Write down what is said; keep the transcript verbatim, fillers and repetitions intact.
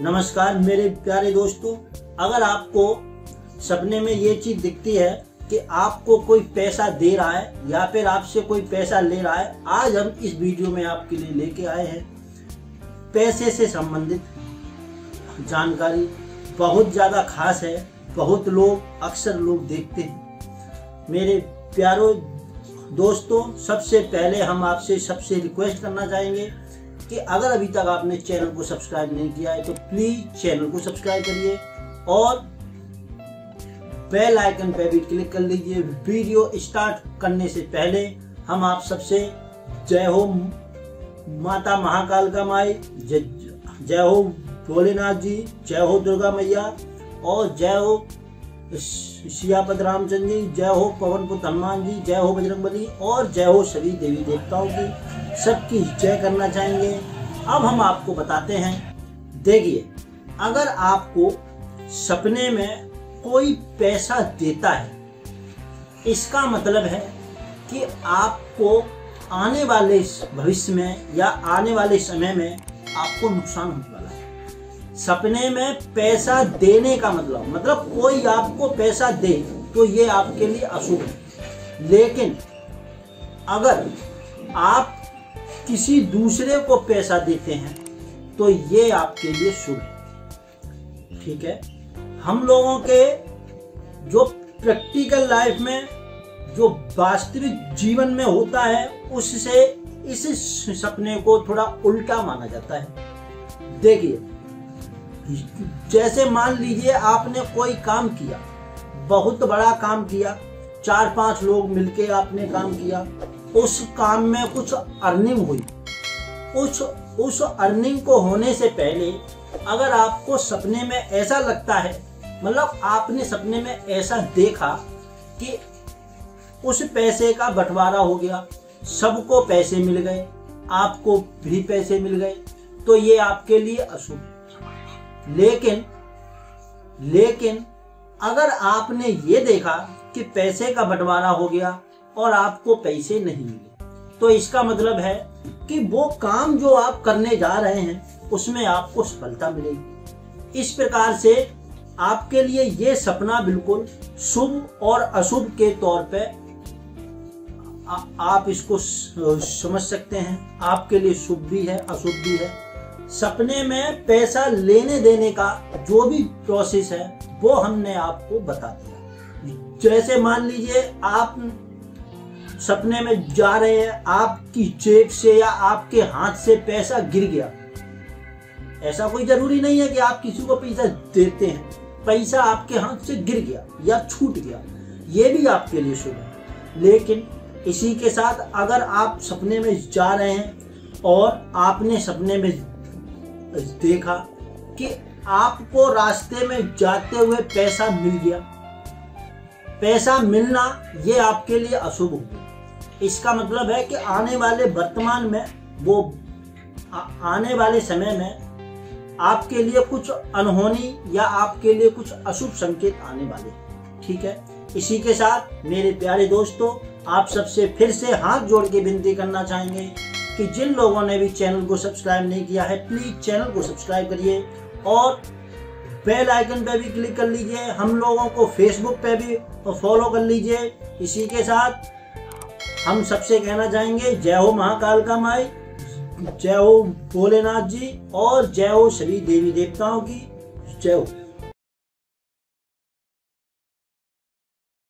नमस्कार मेरे प्यारे दोस्तों, अगर आपको सपने में ये चीज दिखती है कि आपको कोई पैसा दे रहा है या फिर आपसे कोई पैसा ले रहा है, आज हम इस वीडियो में आपके लिए लेके आए हैं पैसे से संबंधित जानकारी। बहुत ज़्यादा खास है, बहुत लोग अक्सर लोग देखते हैं। मेरे प्यारों दोस्तों, सबसे पहले हम आपसे सबसे रिक्वेस्ट करना चाहेंगे कि अगर अभी तक आपने चैनल को सब्सक्राइब नहीं किया है तो प्लीज चैनल को सब्सक्राइब करिए और बेल आइकन पर भी क्लिक कर लीजिए। वीडियो स्टार्ट करने से पहले हम आप सबसे जय हो माता महाकाल का माई, जय हो भोलेनाथ जी, जय हो दुर्गा मैया और जय हो सियापत रामचंद्र जी, जय हो पवन पुत्र हनुमान जी, जय हो बजरंगबली और जय हो सभी देवी देवताओं की, सबकी जय करना चाहेंगे। अब हम आपको बताते हैं, देखिए अगर आपको सपने में कोई पैसा देता है, इसका मतलब है कि आपको आने वाले भविष्य में या आने वाले समय में आपको नुकसान होने वाला है। सपने में पैसा देने का मतलब मतलब कोई आपको पैसा दे तो ये आपके लिए अशुभ है, लेकिन अगर आप किसी दूसरे को पैसा देते हैं तो ये आपके लिए शुभ है। ठीक है, हम लोगों के जो प्रैक्टिकल लाइफ में जो वास्तविक जीवन में होता है उससे इस सपने को थोड़ा उल्टा माना जाता है। देखिए जैसे मान लीजिए आपने कोई काम किया, बहुत बड़ा काम किया, चार पांच लोग मिलके आपने काम किया, उस काम में कुछ अर्निंग हुई। उस उस अर्निंग को होने से पहले अगर आपको सपने में ऐसा लगता है, मतलब आपने सपने में ऐसा देखा कि उस पैसे का बंटवारा हो गया, सबको पैसे मिल गए, आपको भी पैसे मिल गए, तो ये आपके लिए अशुभ है। लेकिन लेकिन अगर आपने ये देखा कि पैसे का बंटवारा हो गया और आपको पैसे नहीं मिले, तो इसका मतलब है कि वो काम जो आप करने जा रहे हैं उसमें आपको सफलता मिलेगी। इस प्रकार से आपके लिए ये सपना बिल्कुल शुभ और अशुभ के तौर पे आ, आप इसको समझ सकते हैं। आपके लिए शुभ भी है अशुभ भी है। सपने में पैसा लेने देने का जो भी प्रोसेस है वो हमने आपको बता दिया। जैसे मान लीजिए आप सपने में जा रहे हैं, आपकी जेब से या आपके हाथ से पैसा गिर गया, ऐसा कोई जरूरी नहीं है कि आप किसी को पैसा देते हैं, पैसा आपके हाथ से गिर गया या छूट गया, ये भी आपके लिए शुभ है। लेकिन इसी के साथ अगर आप सपने में जा रहे हैं और आपने सपने में देखा कि आपको रास्ते में जाते हुए पैसा मिल गया, पैसा मिलना ये आपके लिए अशुभ हो गया। इसका मतलब है कि आने वाले वर्तमान में वो आ, आने वाले समय में आपके लिए कुछ अनहोनी या आपके लिए कुछ अशुभ संकेत आने वाले। ठीक है, इसी के साथ मेरे प्यारे दोस्तों, आप सबसे फिर से हाथ जोड़ के विनती करना चाहेंगे कि जिन लोगों ने भी चैनल को सब्सक्राइब नहीं किया है प्लीज चैनल को सब्सक्राइब करिए और बेल आइकन पे भी क्लिक कर लीजिए। हम लोगों को फेसबुक पे भी फॉलो कर लीजिए। इसी के साथ हम सबसे कहना चाहेंगे, जय हो महाकाल का माई, जय हो भोलेनाथ जी और जय हो सभी देवी देवताओं की जय हो।